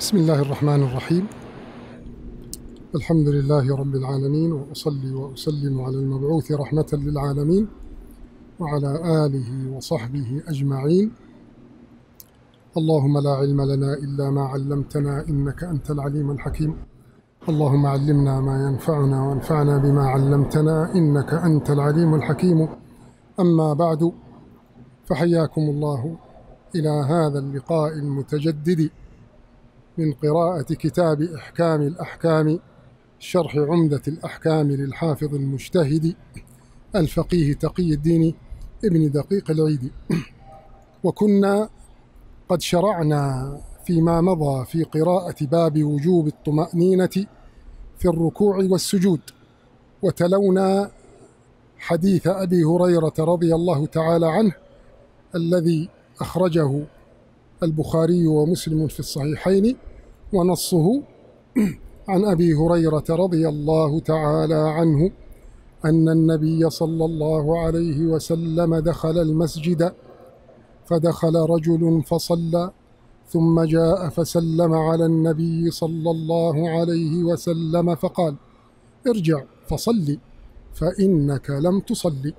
بسم الله الرحمن الرحيم. الحمد لله رب العالمين، وأصلي وأسلم على المبعوث رحمة للعالمين وعلى آله وصحبه أجمعين. اللهم لا علم لنا إلا ما علمتنا إنك أنت العليم الحكيم. اللهم علمنا ما ينفعنا وانفعنا بما علمتنا إنك أنت العليم الحكيم. أما بعد، فحياكم الله إلى هذا اللقاء المتجدد من قراءة كتاب إحكام الأحكام، شرح عمدة الأحكام للحافظ المجتهد الفقيه تقي الدين ابن دقيق العيد. وكنا قد شرعنا فيما مضى في قراءة باب وجوب الطمأنينة في الركوع والسجود، وتلونا حديث أبي هريرة رضي الله تعالى عنه الذي أخرجه البخاري ومسلم في الصحيحين، ونصه عن أبي هريرة رضي الله تعالى عنه أن النبي صلى الله عليه وسلم دخل المسجد فدخل رجل فصلى، ثم جاء فسلم على النبي صلى الله عليه وسلم فقال: ارجع فصلي فإنك لم تصلي.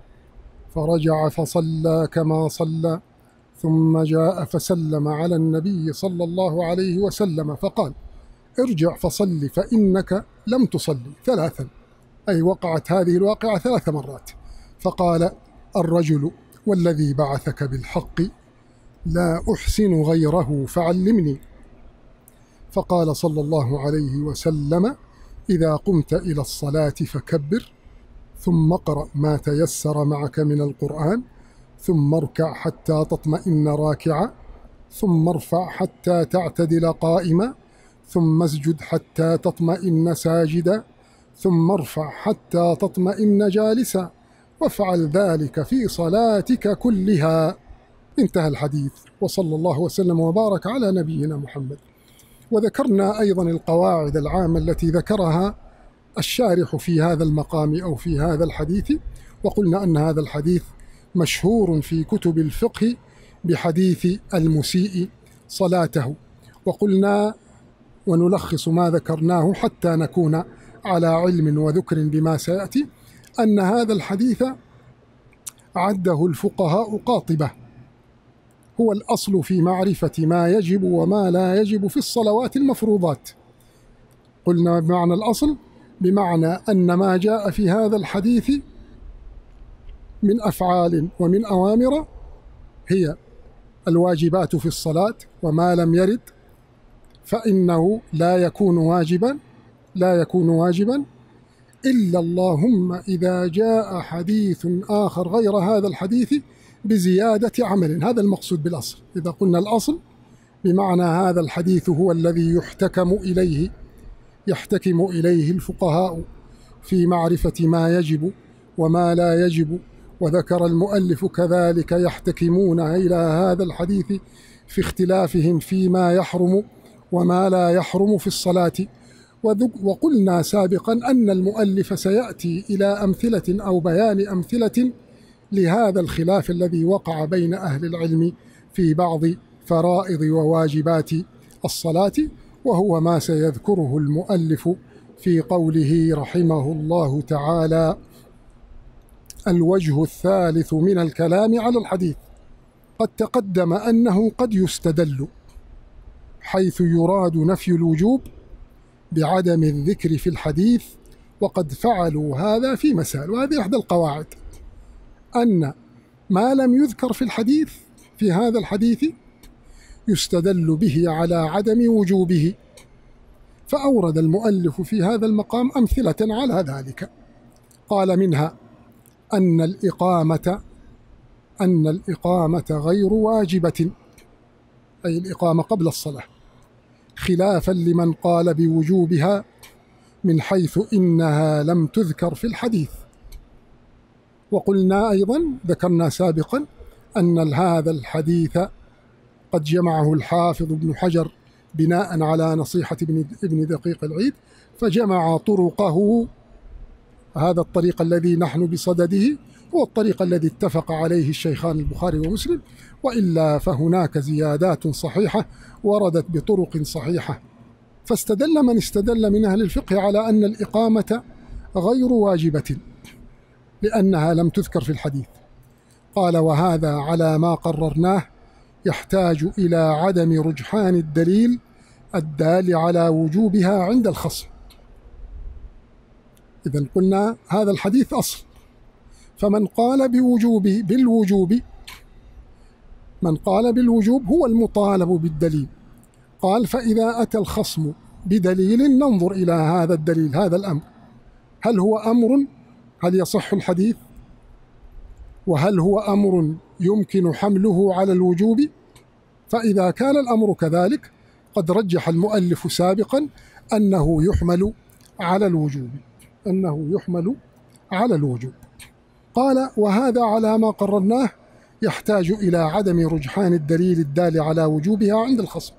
فرجع فصلى كما صلى، ثم جاء فسلم على النبي صلى الله عليه وسلم فقال: ارجع فصلي فإنك لم تصلي ثلاثا، أي وقعت هذه الواقعة ثلاث مرات. فقال الرجل: والذي بعثك بالحق لا أحسن غيره فعلمني. فقال صلى الله عليه وسلم: إذا قمت إلى الصلاة فكبر، ثم اقرأ ما تيسر معك من القرآن، ثم اركع حتى تطمئن راكعا، ثم ارفع حتى تعتدل قائما، ثم اسجد حتى تطمئن ساجدا، ثم ارفع حتى تطمئن جالسا، وافعل ذلك في صلاتك كلها. انتهى الحديث، وصلى الله وسلم وبارك على نبينا محمد. وذكرنا أيضا القواعد العامة التي ذكرها الشارح في هذا المقام أو في هذا الحديث، وقلنا أن هذا الحديث مشهور في كتب الفقه بحديث المسيء صلاته. وقلنا ونلخص ما ذكرناه حتى نكون على علم وذكر بما سيأتي، أن هذا الحديث عده الفقهاء قاطبة، هو الأصل في معرفة ما يجب وما لا يجب في الصلوات المفروضات. قلنا بمعنى الأصل بمعنى أن ما جاء في هذا الحديث من أفعال ومن أوامر هي الواجبات في الصلاة، وما لم يرد فإنه لا يكون واجبا إلا اللهم إذا جاء حديث آخر غير هذا الحديث بزيادة عمل. هذا المقصود بالأصل. إذا قلنا الأصل بمعنى هذا الحديث هو الذي يحتكم إليه الفقهاء في معرفة ما يجب وما لا يجب. وذكر المؤلف كذلك يحتكمون إلى هذا الحديث في اختلافهم فيما يحرم وما لا يحرم في الصلاة. وقلنا سابقا أن المؤلف سيأتي إلى أمثلة أو بيان أمثلة لهذا الخلاف الذي وقع بين أهل العلم في بعض فرائض وواجبات الصلاة، وهو ما سيذكره المؤلف في قوله رحمه الله تعالى: الوجه الثالث من الكلام على الحديث. قد تقدم أنه قد يستدل حيث يراد نفي الوجوب بعدم الذكر في الحديث، وقد فعلوا هذا في مسائل. وهذه إحدى القواعد، أن ما لم يذكر في الحديث في هذا الحديث يستدل به على عدم وجوبه. فأورد المؤلف في هذا المقام أمثلة على ذلك. قال: منها أن الإقامة غير واجبة، أي الإقامة قبل الصلاة، خلافا لمن قال بوجوبها من حيث إنها لم تذكر في الحديث. وقلنا أيضا، ذكرنا سابقا، أن هذا الحديث قد جمعه الحافظ ابن حجر بناء على نصيحة ابن دقيق العيد، فجمع طرقه. هذا الطريق الذي نحن بصدده هو الطريق الذي اتفق عليه الشيخان البخاري ومسلم، وإلا فهناك زيادات صحيحة وردت بطرق صحيحة فاستدل من استدل من أهل الفقه على أن الإقامة غير واجبة لأنها لم تذكر في الحديث. قال: وهذا على ما قررناه يحتاج إلى عدم رجحان الدليل الدال على وجوبها عند الخصم. إذن قلنا هذا الحديث أصل، فمن قال بالوجوب هو المطالب بالدليل. قال: فإذا أتى الخصم بدليل ننظر إلى هذا الدليل، هذا الأمر هل هو أمر، هل يصح الحديث، وهل هو أمر يمكن حمله على الوجوب؟ فإذا كان الأمر كذلك قد رجح المؤلف سابقا أنه يحمل على الوجوب، قال: وهذا على ما قررناه يحتاج إلى عدم رجحان الدليل الدال على وجوبها عند الخصم،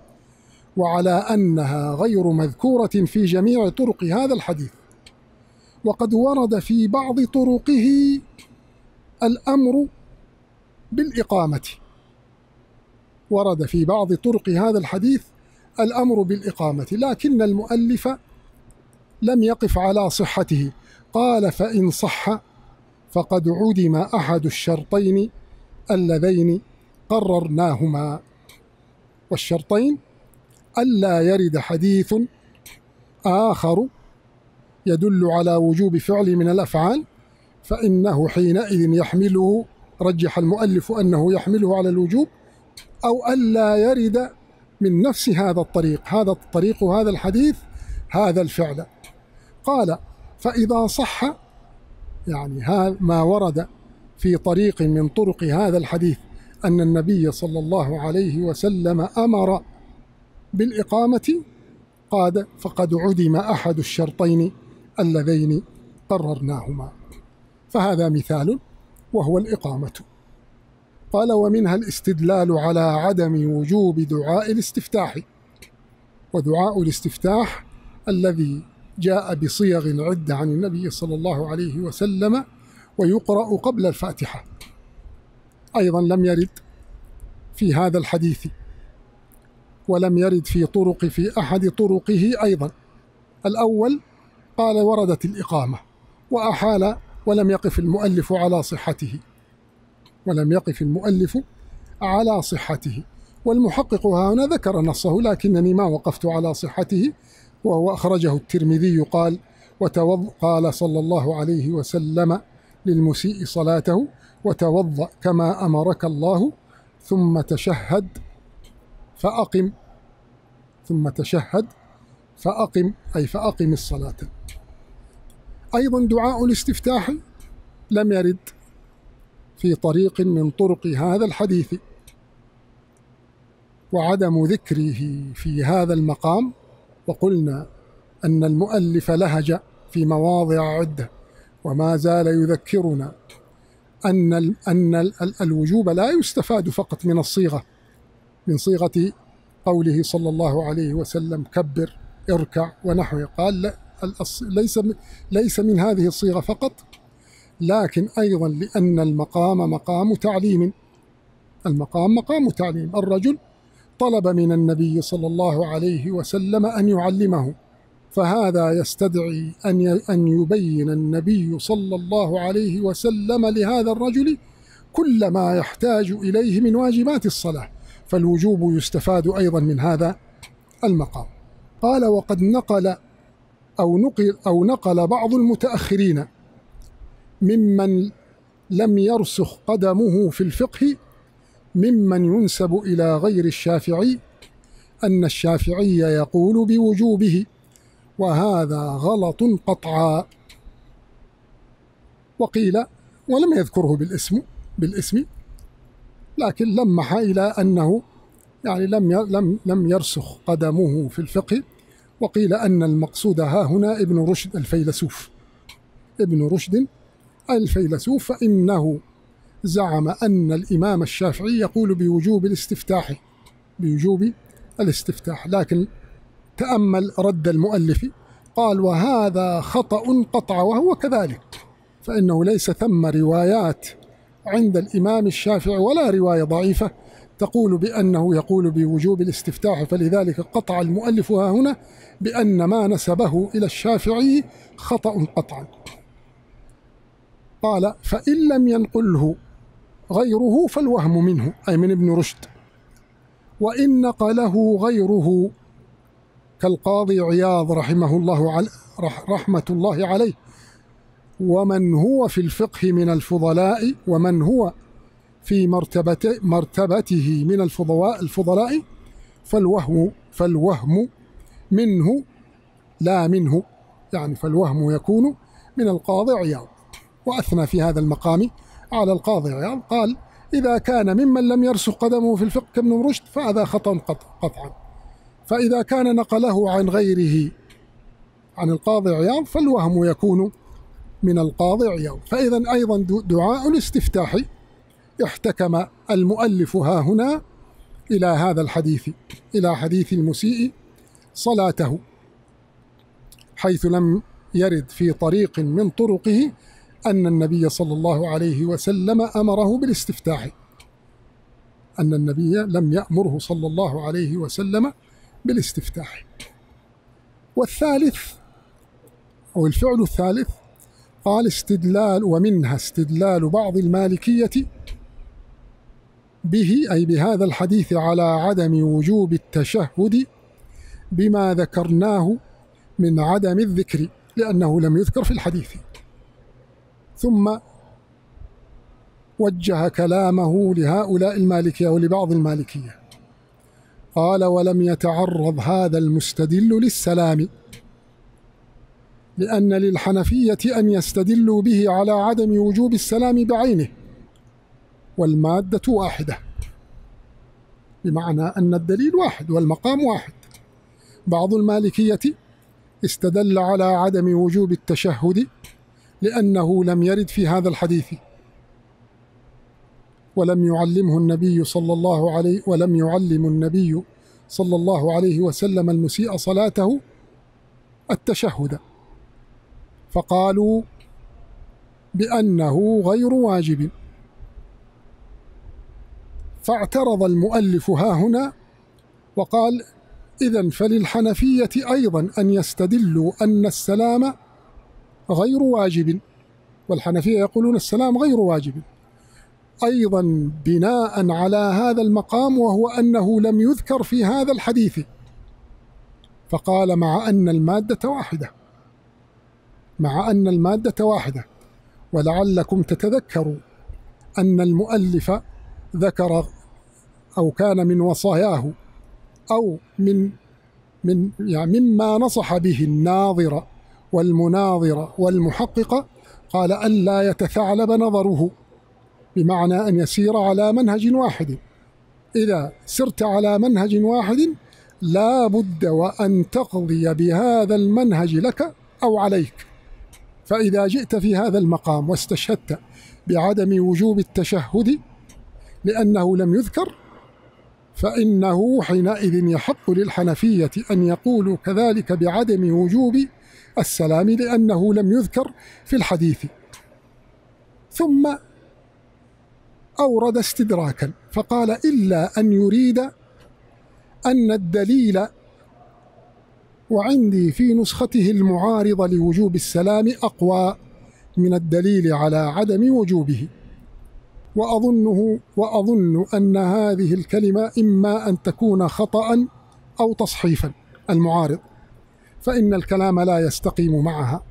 وعلى أنها غير مذكورة في جميع طرق هذا الحديث، وقد ورد في بعض طرقه الأمر بالإقامة. ورد في بعض طرق هذا الحديث الأمر بالإقامة، لكن المؤلف لم يقف على صحته. قال: فإن صح فقد عدم أحد الشرطين اللذين قررناهما. والشرطين: ألا يرد حديث آخر يدل على وجوب فعل من الأفعال، فإنه حينئذ يحمله، رجح المؤلف أنه يحمله على الوجوب، أو ألا يرد من نفس هذا الطريق، هذا الحديث، هذا الفعل. قال: فإذا صح، يعني ما ورد في طريق من طرق هذا الحديث أن النبي صلى الله عليه وسلم أمر بالإقامة، قال: فقد عدم أحد الشرطين اللذين قررناهما. فهذا مثال وهو الإقامة. قال: ومنها الاستدلال على عدم وجوب دعاء الاستفتاح، ودعاء الاستفتاح الذي جاء بصيغ عدة عن النبي صلى الله عليه وسلم ويقرأ قبل الفاتحة، أيضا لم يرد في هذا الحديث، ولم يرد في أحد طرقه أيضا. الأول قال: وردت الإقامة، وأحال، ولم يقف المؤلف على صحته، والمحقق هنا ذكر نصه، لكنني ما وقفت على صحته، وهو أخرجه الترمذي. قال: قال صلى الله عليه وسلم للمسيء صلاته: وتوضأ كما أمرك الله ثم تشهد فأقم، أي فأقم الصلاة. أيضا دعاء الاستفتاح لم يرد في طريق من طرق هذا الحديث، وعدم ذكره في هذا المقام. وقلنا أن المؤلف لهج في مواضع عدة، وما زال يذكرنا أن الوجوب لا يستفاد فقط من الصيغة، من صيغة قوله صلى الله عليه وسلم: كبر، اركع، ونحوه. قال: لا، ليس من هذه الصيغة فقط، لكن أيضا لأن المقام مقام تعليم. المقام مقام تعليم، الرجل طلب من النبي صلى الله عليه وسلم أن يعلمه، فهذا يستدعي أن يبين النبي صلى الله عليه وسلم لهذا الرجل كل ما يحتاج إليه من واجبات الصلاة، فالوجوب يستفاد أيضا من هذا المقام. قال: وقد نقل بعض المتأخرين ممن لم يرسخ قدمه في الفقه، ممن ينسب إلى غير الشافعي، أن الشافعي يقول بوجوبه، وهذا غلط قطعا. وقيل، ولم يذكره بالاسم، لكن لمح إلى أنه يعني لم يرسخ قدمه في الفقه. وقيل أن المقصود ها هنا ابن رشد الفيلسوف، فإنه زعم أن الإمام الشافعي يقول بوجوب الاستفتاح، لكن تأمل رد المؤلف. قال: وهذا خطأ قطع، وهو كذلك، فإنه ليس ثم روايات عند الإمام الشافعي، ولا رواية ضعيفة تقول بأنه يقول بوجوب الاستفتاح، فلذلك قطع المؤلف ها هنا بأن ما نسبه إلى الشافعي خطأ قطعا. قال: فإن لم ينقله غيره فالوهم منه، أي من ابن رشد، وإن نقله غيره كالقاضي عياض رحمة الله عليه، ومن هو في الفقه من الفضلاء، ومن هو في مرتبته من الفضلاء، فالوهم منه لا منه، يعني فالوهم يكون من القاضي عياض. وأثنى في هذا المقام على القاضي عياض، قال: إذا كان ممن لم يرسخ قدمه في الفقه ابن رشد فهذا خطأ قطعا، فإذا كان نقله عن غيره عن القاضي عياض فالوهم يكون من القاضي عياض. فإذا أيضا دعاء الاستفتاح احتكم المؤلف ها هنا إلى هذا الحديث، إلى حديث المسيء صلاته، حيث لم يرد في طريق من طرقه أن النبي صلى الله عليه وسلم أمره بالاستفتاح، أن النبي لم يأمره صلى الله عليه وسلم بالاستفتاح. والثالث أو الفعل الثالث قال: استدلال، ومنها استدلال بعض المالكية به، أي بهذا الحديث، على عدم وجوب التشهد بما ذكرناه من عدم الذكر، لأنه لم يذكر في الحديث. ثم وجه كلامه لهؤلاء المالكية ولبعض المالكية، قال: ولم يتعرض هذا المستدل للسلام، لأن للحنفية أن يستدلوا به على عدم وجوب السلام بعينه، والمادة واحدة، بمعنى أن الدليل واحد والمقام واحد. بعض المالكية استدل على عدم وجوب التشهد لأنه لم يرد في هذا الحديث، ولم يعلم النبي صلى الله عليه وسلم المسيء صلاته التشهد، فقالوا بأنه غير واجب. فاعترض المؤلف ها هنا وقال: إذن فللحنفية أيضا أن يستدلوا أن السلام غير واجب، والحنفية يقولون السلام غير واجب، أيضا بناء على هذا المقام، وهو أنه لم يذكر في هذا الحديث، فقال مع أن المادة واحدة، ولعلكم تتذكروا أن المؤلف ذكر أو كان من وصاياه أو من يعني مما نصح به الناظر والمناظر والمحقق، قال: ألا يتثعلب نظره، بمعنى أن يسير على منهج واحد. إذا سرت على منهج واحد لا بد وأن تقضي بهذا المنهج لك أو عليك. فإذا جئت في هذا المقام واستشهدت بعدم وجوب التشهد لأنه لم يذكر، فإنه حينئذ يحق للحنفية أن يقولوا كذلك بعدم وجوب السلام لأنه لم يذكر في الحديث. ثم أورد استدراكا فقال: إلا أن يريد أن الدليل، وعندي في نسخته المعارضة لوجوب السلام أقوى من الدليل على عدم وجوبه، وأظن أن هذه الكلمة إما أن تكون خطأ أو تصحيفا المعارض، فإن الكلام لا يستقيم معها،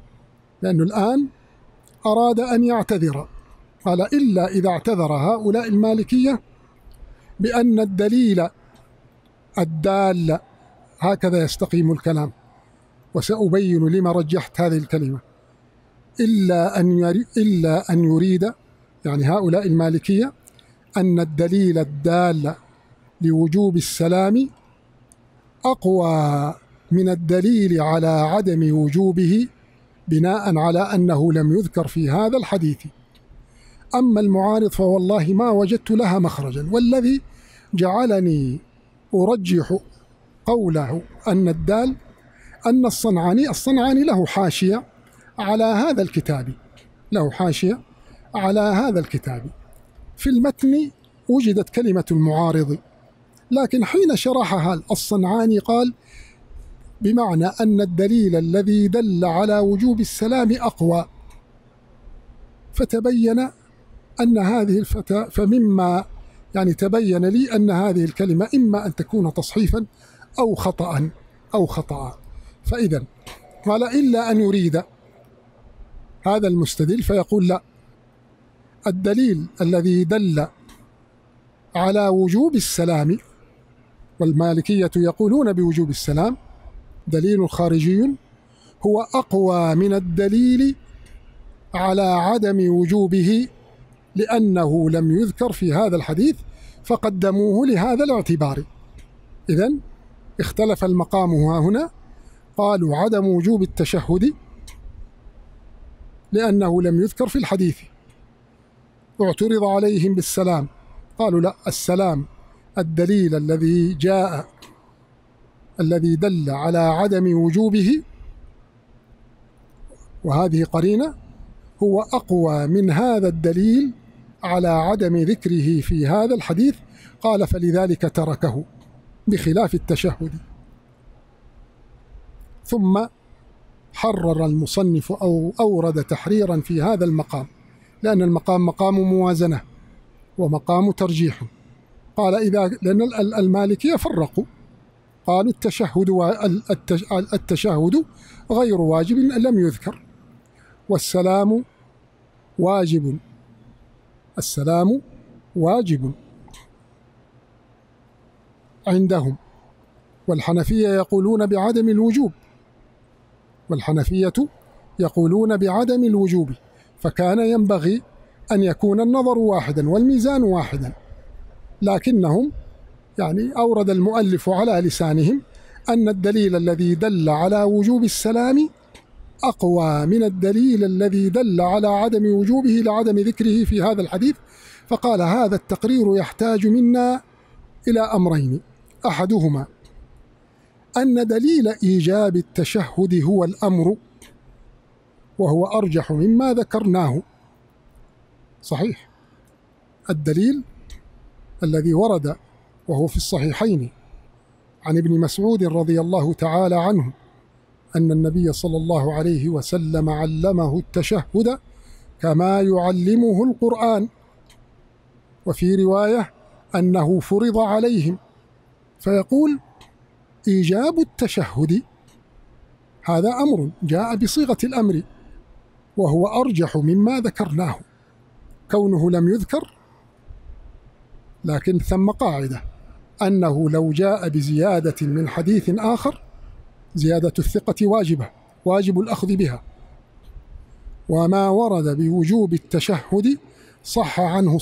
لأنه الآن أراد أن يعتذر، قال: إلا إذا اعتذر هؤلاء المالكية بأن الدليل الدال، هكذا يستقيم الكلام، وسأبين لما رجحت هذه الكلمة. إلا أن يريد، يعني هؤلاء المالكية، أن الدليل الدال لوجوب السلام أقوى من الدليل على عدم وجوبه، بناء على أنه لم يذكر في هذا الحديث. أما المعارض فوالله ما وجدت لها مخرجا، والذي جعلني أرجح قوله أن الدال أن الصنعاني له حاشية على هذا الكتاب، في المتن وجدت كلمة المعارض، لكن حين شرحها الصنعاني قال بمعنى أن الدليل الذي دل على وجوب السلام أقوى، فتبين أن هذه الفتاة، فمما يعني تبين لي أن هذه الكلمة إما أن تكون تصحيفا أو خطأ فإذا قال إلا أن يريد هذا المستدل، فيقول لا، الدليل الذي دل على وجوب السلام، والمالكية يقولون بوجوب السلام دليل خارجي، هو أقوى من الدليل على عدم وجوبه لأنه لم يذكر في هذا الحديث فقدموه لهذا الاعتبار. إذن اختلف المقام ها هنا، قالوا عدم وجوب التشهد لأنه لم يذكر في الحديث، اعترض عليهم بالسلام، قالوا لا، السلام الدليل الذي جاء الذي دل على عدم وجوبه وهذه قرينة هو أقوى من هذا الدليل على عدم ذكره في هذا الحديث، قال فلذلك تركه بخلاف التشهد. ثم حرر المصنف أو أورد تحريرا في هذا المقام، لأن المقام مقام موازنة ومقام ترجيح. قال إذا، لأن المالكية فرقوا، قالوا التشهد غير واجب لم يذكر، والسلام واجب، السلام واجب عندهم. والحنفية يقولون بعدم الوجوب، والحنفية يقولون بعدم الوجوب، فكان ينبغي أن يكون النظر واحدا والميزان واحدا، لكنهم يعني أورد المؤلف على لسانهم أن الدليل الذي دل على وجوب السلام أقوى من الدليل الذي دل على عدم وجوبه لعدم ذكره في هذا الحديث، فقال هذا التقرير يحتاج منا إلى أمرين، أحدهما أن دليل إيجاب التشهد هو الأمر، وهو أرجح مما ذكرناه، صحيح، الدليل الذي ورد وهو في الصحيحين عن ابن مسعود رضي الله تعالى عنه أن النبي صلى الله عليه وسلم علمه التشهد كما يعلمه القرآن، وفي رواية أنه فرض عليهم، فيقول إيجاب التشهد هذا أمر جاء بصيغة الأمر وهو أرجح مما ذكرناه، كونه لم يذكر، لكن ثم قاعدة أنه لو جاء بزيادة من حديث آخر، زيادة الثقة واجبة، واجب الأخذ بها، وما ورد بوجوب التشهد صح عنه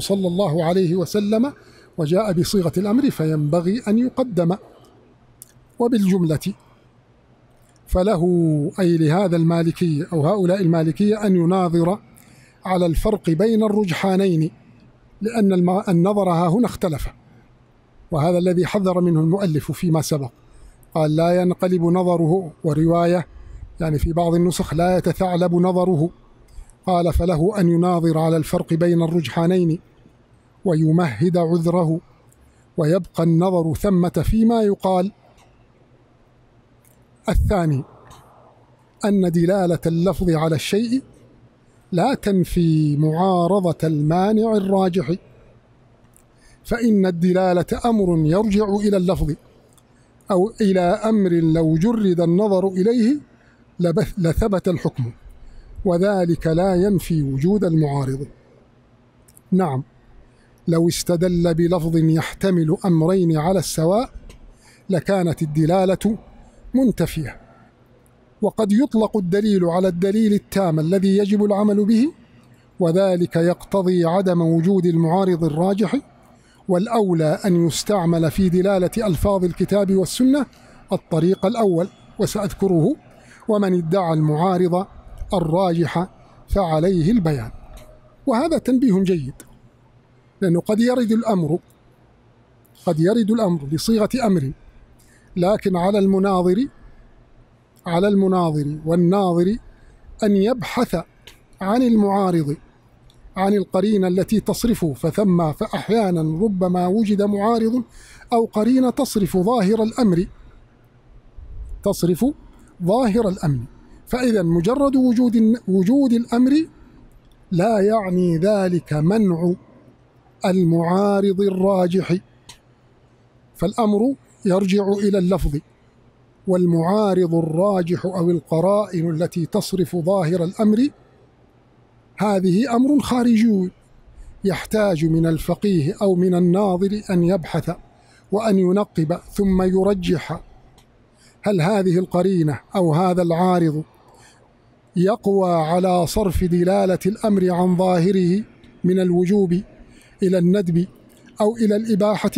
صلى الله عليه وسلم وجاء بصيغة الأمر، فينبغي أن يقدم. وبالجملة فله، أي لهذا المالكية أو هؤلاء المالكية، أن يناظر على الفرق بين الرجحانين، لأن النظر ها هنا اختلف، وهذا الذي حذر منه المؤلف فيما سبق، قال لا ينقلب نظره، ورواية يعني في بعض النسخ لا يتثعلب نظره، قال فله أن يناظر على الفرق بين الرجحانين ويمهد عذره، ويبقى النظر ثمة فيما يقال. الثاني أن دلالة اللفظ على الشيء لا تنفي معارضة المانع الراجح، فإن الدلالة أمر يرجع إلى اللفظ أو إلى أمر لو جرد النظر إليه لثبت الحكم، وذلك لا ينفي وجود المعارض. نعم، لو استدل بلفظ يحتمل أمرين على السواء لكانت الدلالة منتفية، وقد يطلق الدليل على الدليل التام الذي يجب العمل به، وذلك يقتضي عدم وجود المعارض الراجح، والأولى أن يستعمل في دلالة ألفاظ الكتاب والسنة الطريق الأول وسأذكره، ومن ادعى المعارض الراجح فعليه البيان. وهذا تنبيه جيد، لأنه قد يرد الأمر بصيغة أمر، لكن على المناظر والناظر أن يبحث عن المعارض عن القرينة التي تصرفه، فثم فأحيانا ربما وجد معارض أو قرينة تصرف ظاهر الأمر فإذا مجرد وجود الأمر لا يعني ذلك منع المعارض الراجح، فالأمر يرجع إلى اللفظ، والمعارض الراجح أو القرائن التي تصرف ظاهر الأمر هذه أمر خارجي يحتاج من الفقيه أو من الناظر أن يبحث وأن ينقب ثم يرجح هل هذه القرينة أو هذا العارض يقوى على صرف دلالة الأمر عن ظاهره من الوجوب إلى الندب أو إلى الإباحة؟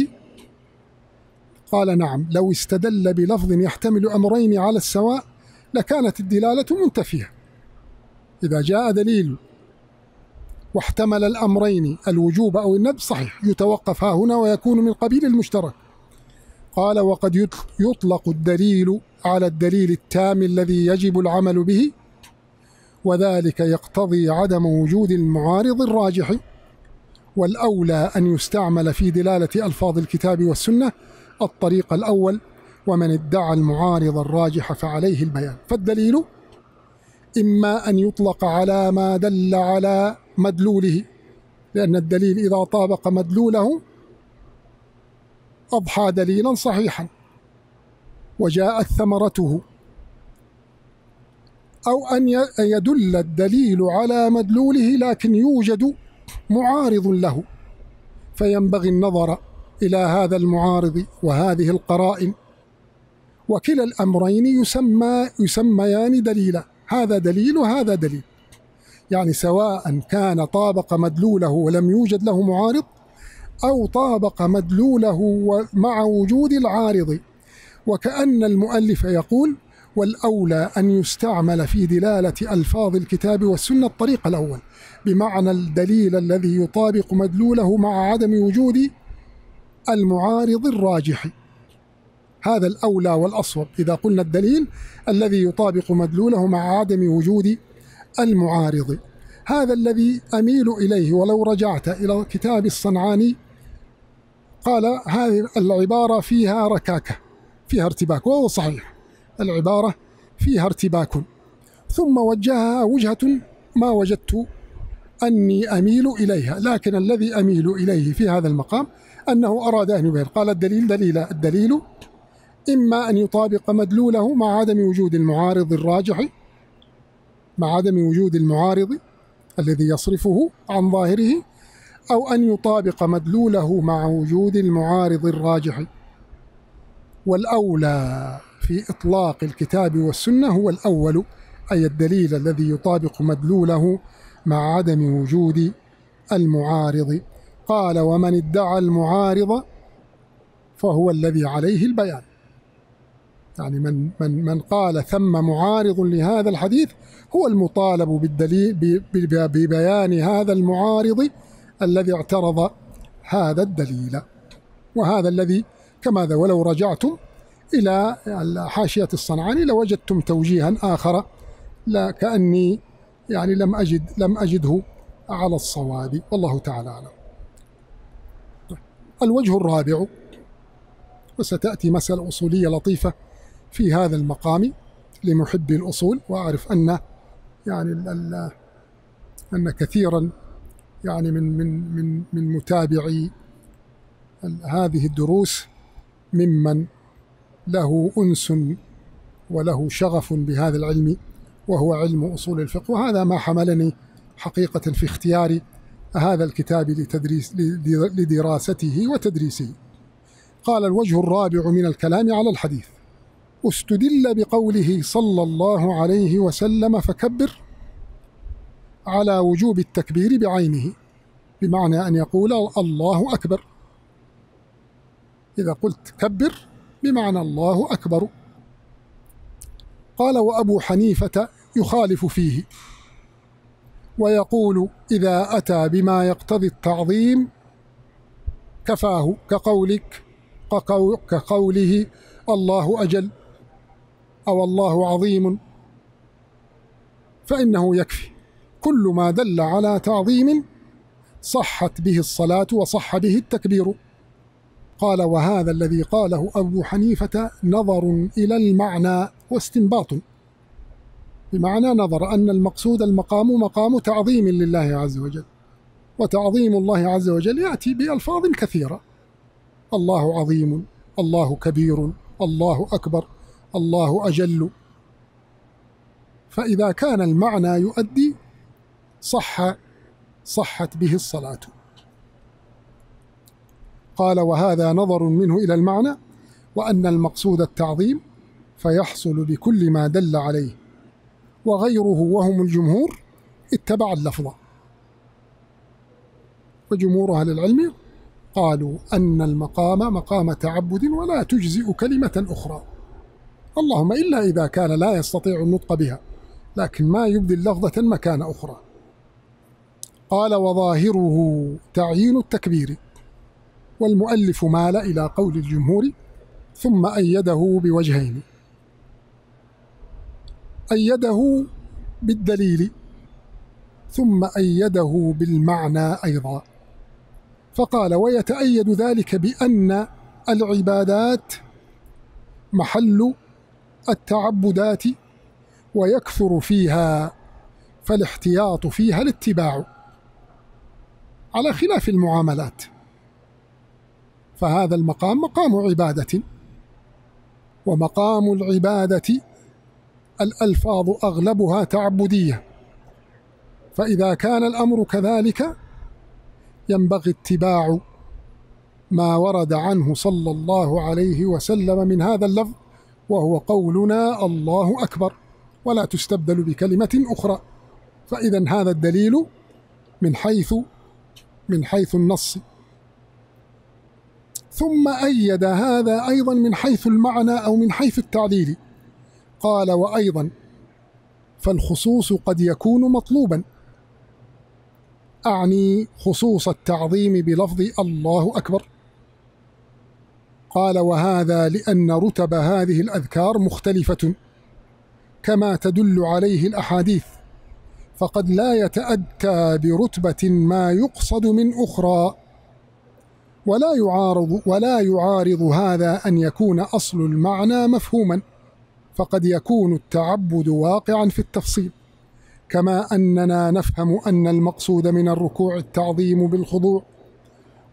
قال نعم، لو استدل بلفظ يحتمل أمرين على السواء لكانت الدلالة منتفية. إذا جاء دليل واحتمل الأمرين الوجوب أو الندب صحيح، يتوقف ها هنا ويكون من قبيل المشترك. قال وقد يطلق الدليل على الدليل التام الذي يجب العمل به، وذلك يقتضي عدم وجود المعارض الراجح، والأولى أن يستعمل في دلالة ألفاظ الكتاب والسنة الطريق الأول، ومن ادعى المعارض الراجح فعليه البيان. فالدليل إما أن يطلق على ما دل على مدلوله، لأن الدليل إذا طابق مدلوله أضحى دليلا صحيحا وجاءت ثمرته، أو أن يدل الدليل على مدلوله لكن يوجد معارض له، فينبغي النظر إلى هذا المعارض وهذه القرائن، وكلا الأمرين يسميان دليلا، هذا دليل وهذا دليل، يعني سواء كان طابق مدلوله ولم يوجد له معارض، أو طابق مدلوله مع وجود العارض. وكأن المؤلف يقول والأولى أن يستعمل في دلالة ألفاظ الكتاب والسنة الطريق الأول، بمعنى الدليل الذي يطابق مدلوله مع عدم وجود المعارض الراجح، هذا الأولى والأصوب إذا قلنا الدليل الذي يطابق مدلوله مع عدم وجود المعارض. هذا الذي أميل إليه، ولو رجعت إلى كتاب الصنعاني قال هذه العبارة فيها ركاكة، فيها ارتباك، وهو صحيح، العبارة فيها ارتباك، ثم وجهها وجهة ما وجدت أني أميل إليها، لكن الذي أميل إليه في هذا المقام أنه أراد أن يبين، قال الدليل دليلا، الدليل إما أن يطابق مدلوله مع عدم وجود المعارض الراجح، مع عدم وجود المعارض الذي يصرفه عن ظاهره، أو أن يطابق مدلوله مع وجود المعارض الراجح، والأولى في إطلاق الكتاب والسنة هو الأول، أي الدليل الذي يطابق مدلوله مع عدم وجود المعارض. قال ومن ادعى المعارض فهو الذي عليه البيان، يعني من قال ثم معارض لهذا الحديث هو المطالب بالدليل ببيان هذا المعارض الذي اعترض هذا الدليل. وهذا الذي كماذا، ولو رجعتم إلى حاشية الصنعاني لوجدتم توجيها آخر، لا كأني يعني لم أجده على الصواب، والله تعالى أعلم. الوجه الرابع، وستأتي مسألة أصولية لطيفة في هذا المقام لمحبي الأصول، وأعرف أن يعني أن كثيرا يعني من متابعي هذه الدروس ممن له أنس وله شغف بهذا العلم، وهو علم أصول الفقه، وهذا ما حملني حقيقة في اختيار هذا الكتاب لدراسته وتدريسه. قال الوجه الرابع من الكلام على الحديث، استدل بقوله صلى الله عليه وسلم فكبر على وجوب التكبير بعينه، بمعنى أن يقول الله أكبر، إذا قلت كبر بمعنى الله أكبر. قال وأبو حنيفة يخالف فيه ويقول إذا أتى بما يقتضي التعظيم كفاه، كقوله الله أجل أو الله عظيم، فإنه يكفي كل ما دل على تعظيم صحت به الصلاة وصح به التكبير. قال: وهذا الذي قاله أبو حنيفة نظر إلى المعنى واستنباط، بمعنى نظر أن المقصود المقام مقام تعظيم لله عز وجل، وتعظيم الله عز وجل يأتي بألفاظ كثيرة: الله عظيم، الله كبير، الله أكبر، الله أجل. فإذا كان المعنى يؤدي صحت به الصلاة. قال: وهذا نظر منه إلى المعنى، وأن المقصود التعظيم فيحصل بكل ما دل عليه، وغيره وهم الجمهور اتبع اللفظ. وجمهور أهل العلم قالوا أن المقام مقام تعبد ولا تجزئ كلمة أخرى، اللهم إلا إذا كان لا يستطيع النطق بها، لكن ما يبدي لفظة مكان أخرى. قال: وظاهره تعيين التكبير، والمؤلف مال إلى قول الجمهور ثم أيده بوجهين: أيده بالدليل ثم أيده بالمعنى أيضا، فقال: ويتأيد ذلك بأن العبادات محل التعبدات ويكثر فيها، فالاحتياط فيها الاتباع، على خلاف المعاملات، فهذا المقام مقام عبادة، ومقام العبادة الألفاظ أغلبها تعبدية، فإذا كان الأمر كذلك ينبغي اتباع ما ورد عنه صلى الله عليه وسلم من هذا اللفظ، وهو قولنا الله أكبر، ولا تستبدل بكلمة أخرى. فإذا هذا الدليل من حيث النص، ثم أيد هذا أيضا من حيث المعنى أو من حيث التعليل. قال: وأيضا فالخصوص قد يكون مطلوبا، أعني خصوص التعظيم بلفظ الله أكبر. قال: وهذا لأن رتب هذه الأذكار مختلفة كما تدل عليه الأحاديث، فقد لا يتأتى برتبة ما يقصد من أخرى، ولا يعارض هذا أن يكون أصل المعنى مفهوما، فقد يكون التعبد واقعا في التفصيل، كما أننا نفهم أن المقصود من الركوع التعظيم بالخضوع،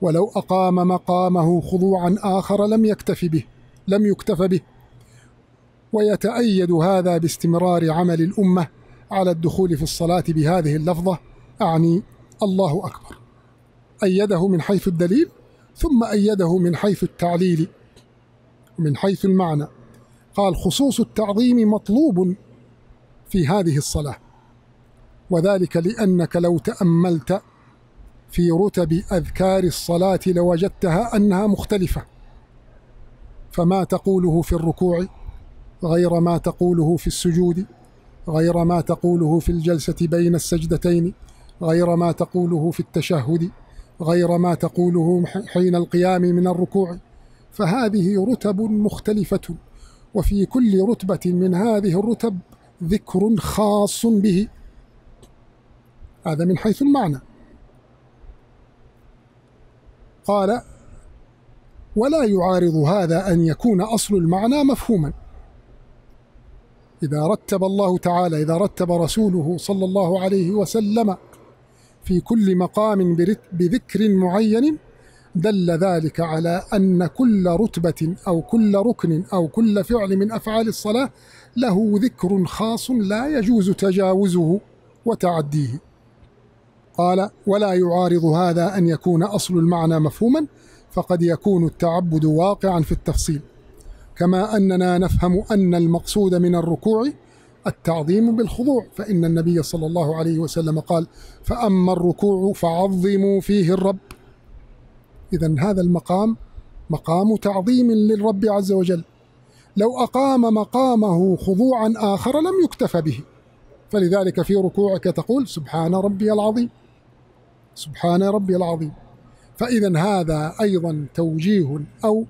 ولو أقام مقامه خضوعا آخر لم يكتف به. ويتأيد هذا باستمرار عمل الأمة على الدخول في الصلاة بهذه اللفظة، أعني الله أكبر. أيده من حيث الدليل ثم أيده من حيث التعليل ومن حيث المعنى. قال: خصوص التعظيم مطلوب في هذه الصلاة، وذلك لأنك لو تأملت في رتب أذكار الصلاة لوجدتها أنها مختلفة، فما تقوله في الركوع غير ما تقوله في السجود، غير ما تقوله في الجلسة بين السجدتين، غير ما تقوله في التشهد، غير ما تقوله حين القيام من الركوع، فهذه رتب مختلفة، وفي كل رتبة من هذه الرتب ذكر خاص به، هذا من حيث المعنى. قال: ولا يعارض هذا أن يكون أصل المعنى مفهوما، إذا رتب رسوله صلى الله عليه وسلم في كل مقام بذكر معين، دل ذلك على أن كل رتبة أو كل ركن أو كل فعل من أفعال الصلاة له ذكر خاص لا يجوز تجاوزه وتعديه. قال: ولا يعارض هذا أن يكون أصل المعنى مفهوما، فقد يكون التعبد واقعا في التفصيل، كما أننا نفهم أن المقصود من الركوع التعظيم بالخضوع، فإن النبي صلى الله عليه وسلم قال: فأما الركوع فعظموا فيه الرب. إذن هذا المقام مقام تعظيم للرب عز وجل، لو أقام مقامه خضوعا آخر لم يكتف به، فلذلك في ركوعك تقول: سبحان ربي العظيم، سبحان ربي العظيم. فإذا هذا أيضا توجيه أو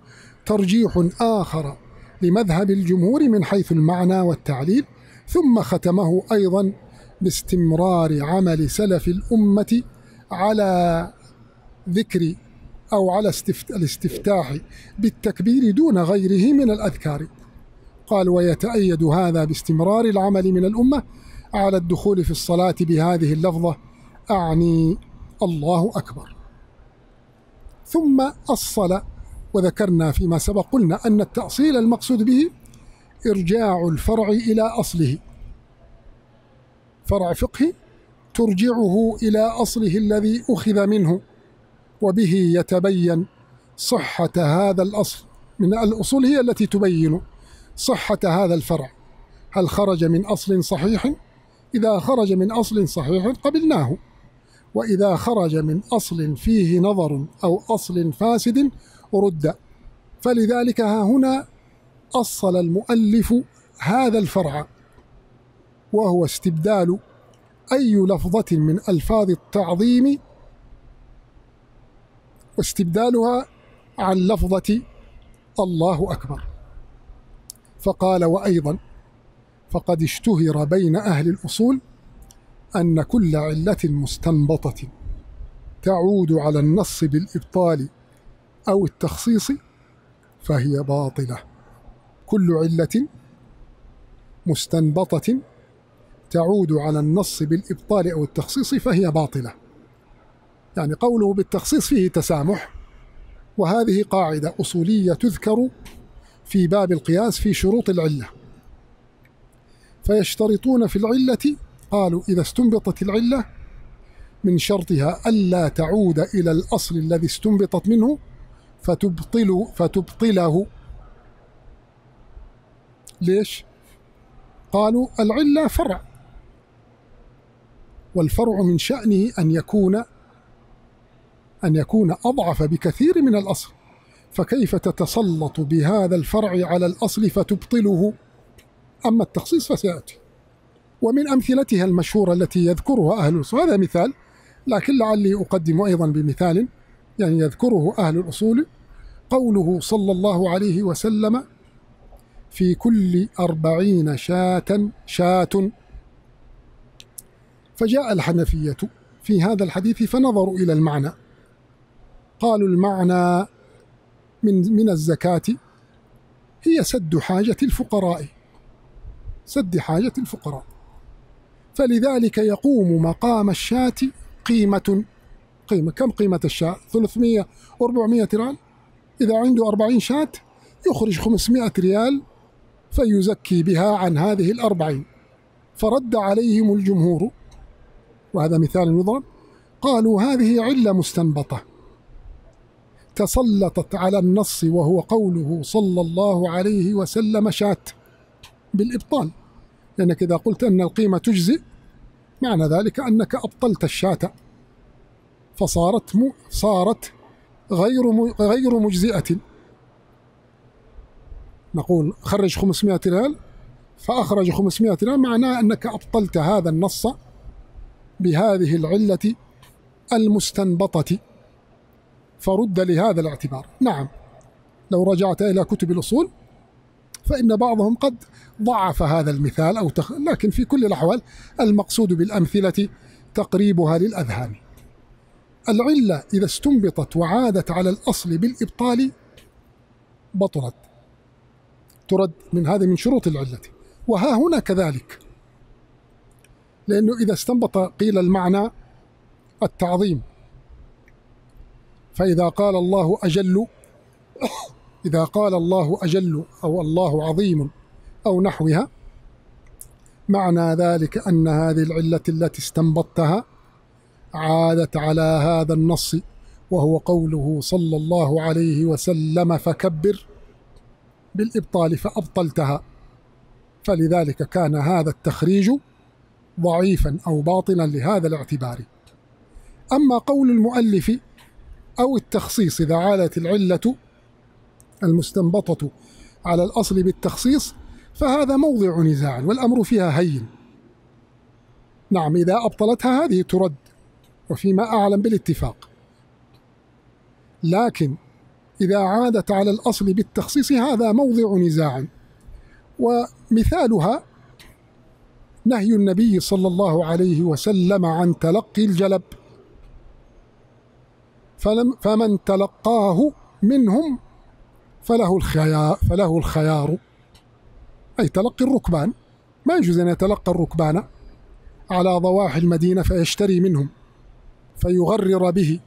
ترجيح آخر لمذهب الجمهور من حيث المعنى والتعليل. ثم ختمه أيضا باستمرار عمل سلف الأمة على ذكر أو على الاستفتاح بالتكبير دون غيره من الأذكار. قال: ويتأيد هذا باستمرار العمل من الأمة على الدخول في الصلاة بهذه اللفظة، أعني الله أكبر. ثم الصلاة، وذكرنا فيما سبق قلنا أن التأصيل المقصود به إرجاع الفرع إلى أصله، فرع فقهي ترجعه إلى أصله الذي أخذ منه، وبه يتبين صحة هذا الأصل. من الأصول هي التي تبين صحة هذا الفرع، هل خرج من أصل صحيح؟ إذا خرج من أصل صحيح قبلناه، وإذا خرج من أصل فيه نظر أو أصل فاسد رد. فلذلك ها هنا أصل المؤلف هذا الفرع، وهو استبدال أي لفظة من ألفاظ التعظيم واستبدالها عن لفظة الله أكبر. فقال: وأيضا فقد اشتهر بين أهل الأصول أن كل علة مستنبطة تعود على النص بالإبطال أو التخصيص فهي باطلة. كل علة مستنبطة تعود على النص بالإبطال أو التخصيص فهي باطلة، يعني قوله بالتخصيص فيه تسامح، وهذه قاعدة أصولية تذكر في باب القياس في شروط العلة، فيشترطون في العلة، قالوا: إذا استنبطت العلة من شرطها ألا تعود إلى الأصل الذي استنبطت منه فتبطله. ليش؟ قالوا: العلة فرع، والفرع من شأنه أن يكون أضعف بكثير من الأصل، فكيف تتسلط بهذا الفرع على الأصل فتبطله؟ أما التخصيص فسيأتي. ومن أمثلتها المشهورة التي يذكرها أهل الأصول، هذا مثال لكن لعلي أقدم أيضا بمثال يعني يذكره أهل الأصول، قوله صلى الله عليه وسلم: في كل 40 شاة. فجاء الحنفية في هذا الحديث فنظروا إلى المعنى، قالوا: المعنى من الزكاة هي سد حاجة الفقراء، فلذلك يقوم مقام الشاة قيمة. كم قيمة الشاة؟ 300 400 ريال. إذا عنده 40 شاة يخرج 500 ريال فيزكي بها عن هذه 40. فرد عليهم الجمهور، وهذا مثال يضرب، قالوا: هذه علة مستنبطة تسلطت على النص وهو قوله صلى الله عليه وسلم شاة بالإبطال، لأنك إذا قلت أن القيمة تجزئ معنى ذلك أنك أبطلت الشاة، فصارت غير مجزئة. نقول خرج 500 ريال فأخرج 500 ريال، معناه أنك أبطلت هذا النص بهذه العلة المستنبطة، فرد لهذا الاعتبار. نعم، لو رجعت إلى كتب الأصول فإن بعضهم قد ضعف هذا المثال لكن في كل الأحوال المقصود بالأمثلة تقريبها للأذهان. العلة إذا استنبطت وعادت على الأصل بالإبطال بطلت، ترد. هذا من شروط العلة. وها هنا كذلك، لأنه إذا استنبط قيل المعنى التعظيم، فإذا قال الله أجل، إذا قال الله أجل أو الله عظيم أو نحوها، معنى ذلك أن هذه العلة التي استنبطتها عادت على هذا النص وهو قوله صلى الله عليه وسلم فكبر بالإبطال، فأبطلتها، فلذلك كان هذا التخريج ضعيفا أو باطلا لهذا الاعتبار. أما قول المؤلف أو التخصيص إذا عادت العلة المستنبطة على الأصل بالتخصيص فهذا موضع نزاع والأمر فيها هين. نعم، إذا أبطلتها هذه ترد، وفيما أعلم بالاتفاق، لكن إذا عادت على الأصل بالتخصيص هذا موضع نزاع. ومثالها نهي النبي صلى الله عليه وسلم عن تلقي الجلب فمن تلقاه منهم فله الخيار، أي تلقي الركبان. ما يجوز أن يتلقى الركبان على ضواحي المدينة فيشتري منهم فيغرر به،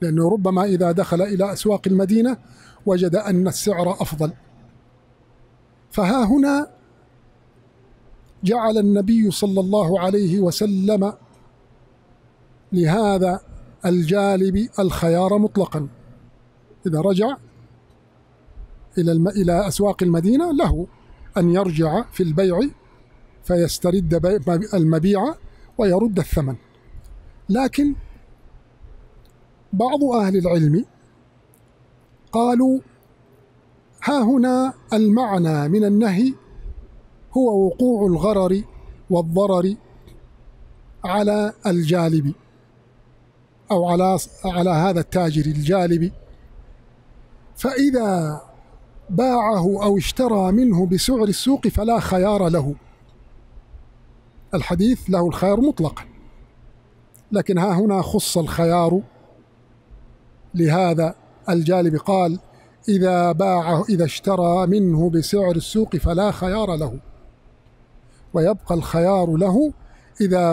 لأنه ربما إذا دخل إلى أسواق المدينة وجد أن السعر أفضل. فها هنا جعل النبي صلى الله عليه وسلم لهذا الجالب الخيار مطلقا، إذا رجع إلى أسواق المدينة له أن يرجع في البيع فيسترد المبيع ويرد الثمن. لكن بعض أهل العلم قالوا ها هنا المعنى من النهي هو وقوع الغرر والضرر على الجالب، أو على هذا التاجر الجالب، فإذا باعه أو اشترى منه بسعر السوق فلا خيار له. الحديث له الخيار مطلقا، لكن ها هنا خص الخيار لهذا الجالب، قال إذا باعه إذا اشترى منه بسعر السوق فلا خيار له، ويبقى الخيار له إذا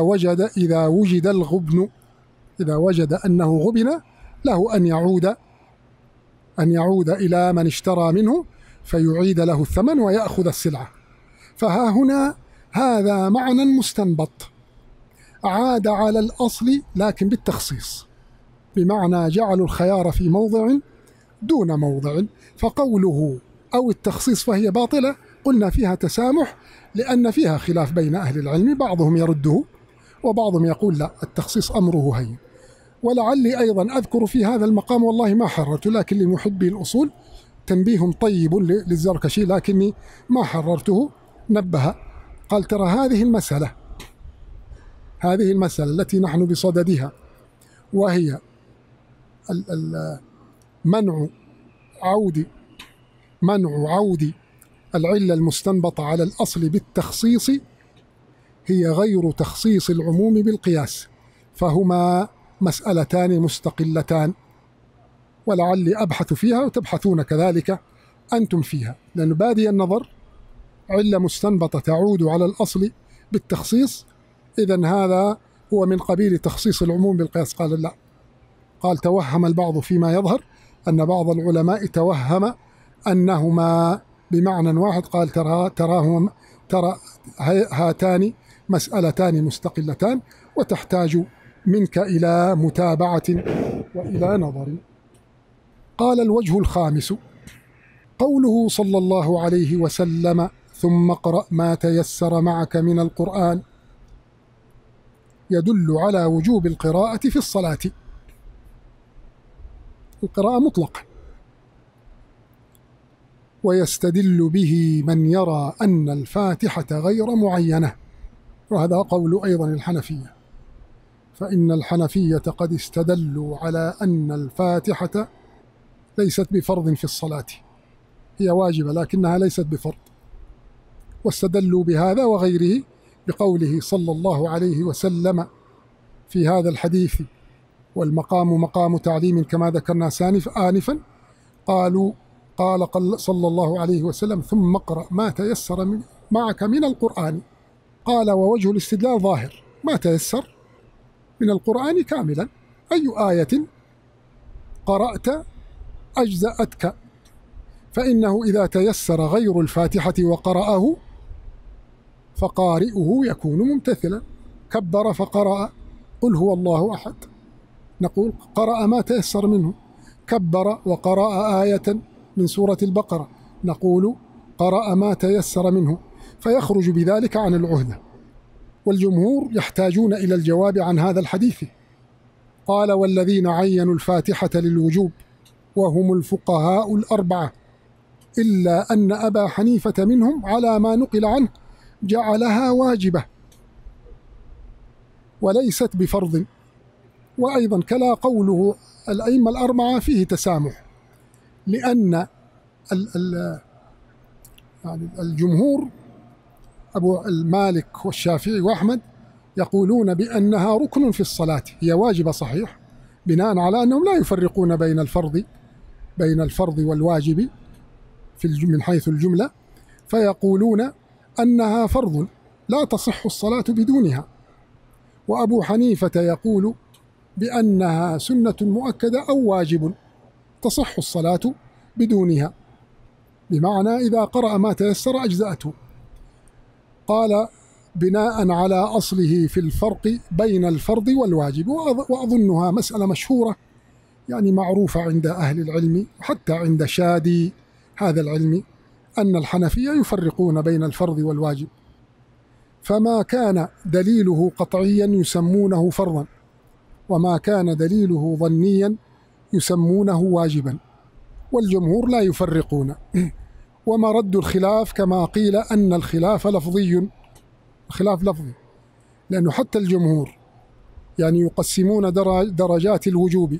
وجد الغبن، إذا وجد أنه غبن له أن يعود إلى من اشترى منه فيعيد له الثمن ويأخذ السلعة. فها هنا هذا معنى مستنبط عاد على الأصل لكن بالتخصيص، بمعنى جعلوا الخيار في موضع دون موضع، فقوله أو التخصيص فهي باطلة، قلنا فيها تسامح لأن فيها خلاف بين أهل العلم، بعضهم يرده وبعضهم يقول لا التخصيص أمره هين. ولعلي أيضا أذكر في هذا المقام، والله ما حررت، لكن لمحبي الأصول تنبيه طيب للزركشي لكني ما حررته، نبه قال ترى هذه المسألة التي نحن بصددها، وهي منع عود العلة المستنبطة على الأصل بالتخصيص، هي غير تخصيص العموم بالقياس، فهما مسألتان مستقلتان، ولعلي أبحث فيها وتبحثون كذلك أنتم فيها، لأن بادي النظر علة مستنبطة تعود على الأصل بالتخصيص، إذن هذا هو من قبيل تخصيص العموم بالقياس. قال لا، قال توهم البعض فيما يظهر أن بعض العلماء توهم أنهما بمعنى واحد، قال ترى هاتان مسألتان مستقلتان وتحتاج منك إلى متابعة وإلى نظر. قال الوجه الخامس قوله صلى الله عليه وسلم ثم اقرأ ما تيسر معك من القرآن، يدل على وجوب القراءة في الصلاة، القراءة مطلقة، ويستدل به من يرى أن الفاتحة غير معينة، وهذا قول أيضا الحنفية، فإن الحنفية قد استدلوا على أن الفاتحة ليست بفرض في الصلاة، هي واجبة لكنها ليست بفرض، واستدلوا بهذا وغيره بقوله صلى الله عليه وسلم في هذا الحديث، والمقام مقام تعليم كما ذكرنا آنفا، قال صلى الله عليه وسلم ثم اقرأ ما تيسر معك من القرآن، قال ووجه الاستدلال ظاهر، ما تيسر من القرآن كاملا، أي آية قرأت أجزأتك، فإنه إذا تيسر غير الفاتحة وقرأه فقارئه يكون ممتثلا، كبر فقرأ قل هو الله أحد، نقول قرأ ما تيسر منه، كبر وقرأ آية من سورة البقرة نقول قرأ ما تيسر منه، فيخرج بذلك عن العهدة. والجمهور يحتاجون إلى الجواب عن هذا الحديث، قال والذين عينوا الفاتحة للوجوب وهم الفقهاء الأربعة، إلا أن أبا حنيفة منهم على ما نقل عنه جعلها واجبة وليست بفرض، وأيضا كلا قوله الأئمة الأربعة فيه تسامح، لأن الجمهور أبو المالك والشافعي وأحمد يقولون بأنها ركن في الصلاة، هي واجبة صحيح بناء على أنهم لا يفرقون بين الفرض والواجب من حيث الجملة، فيقولون أنها فرض لا تصح الصلاة بدونها. وأبو حنيفة يقول بأنها سنة مؤكدة أو واجب تصح الصلاة بدونها، بمعنى إذا قرأ ما تيسر أجزأته. قال بناء على أصله في الفرق بين الفرض والواجب، وأظنها مسألة مشهورة يعني معروفة عند أهل العلم حتى عند شادي هذا العلم، أن الحنفية يفرقون بين الفرض والواجب، فما كان دليله قطعيا يسمونه فرضا، وما كان دليله ظنيا يسمونه واجبا، والجمهور لا يفرقون. ومرد الخلاف كما قيل أن الخلاف لفظي، خلاف لفظي، لأنه حتى الجمهور يعني يقسمون درجات الوجوب،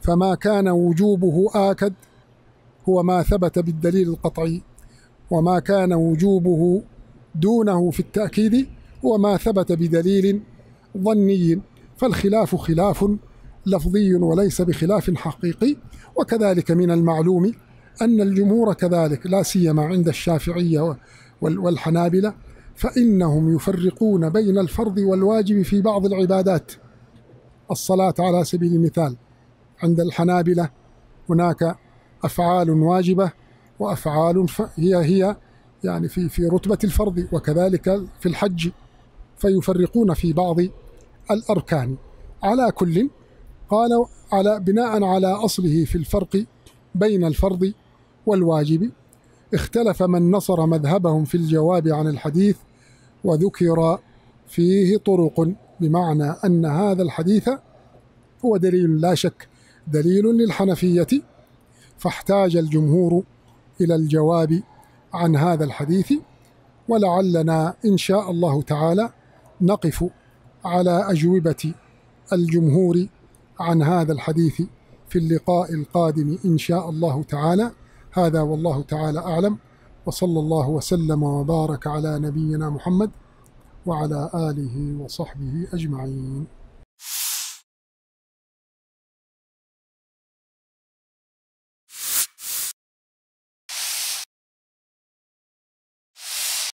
فما كان وجوبه آكد هو ما ثبت بالدليل القطعي، وما كان وجوبه دونه في التأكيد هو ما ثبت بدليل ظني، فالخلاف خلاف لفظي وليس بخلاف حقيقي. وكذلك من المعلوم أن الجمهور كذلك، لا سيما عند الشافعية والحنابلة، فإنهم يفرقون بين الفرض والواجب في بعض العبادات. الصلاة على سبيل المثال عند الحنابلة هناك أفعال واجبة وأفعال هي يعني في رتبة الفرض، وكذلك في الحج، فيفرقون في بعض الأركان. على كل، قالوا بناء على أصله في الفرق بين الفرض والواجب. اختلف من نصر مذهبهم في الجواب عن الحديث، وذكر فيه طرق، بمعنى أن هذا الحديث هو دليل لا شك، دليل للحنفية، فاحتاج الجمهور إلى الجواب عن هذا الحديث. ولعلنا إن شاء الله تعالى نقف على أجوبة الجمهور عن هذا الحديث في اللقاء القادم إن شاء الله تعالى. هذا والله تعالى أعلم، وصلى الله وسلم وبارك على نبينا محمد وعلى آله وصحبه أجمعين.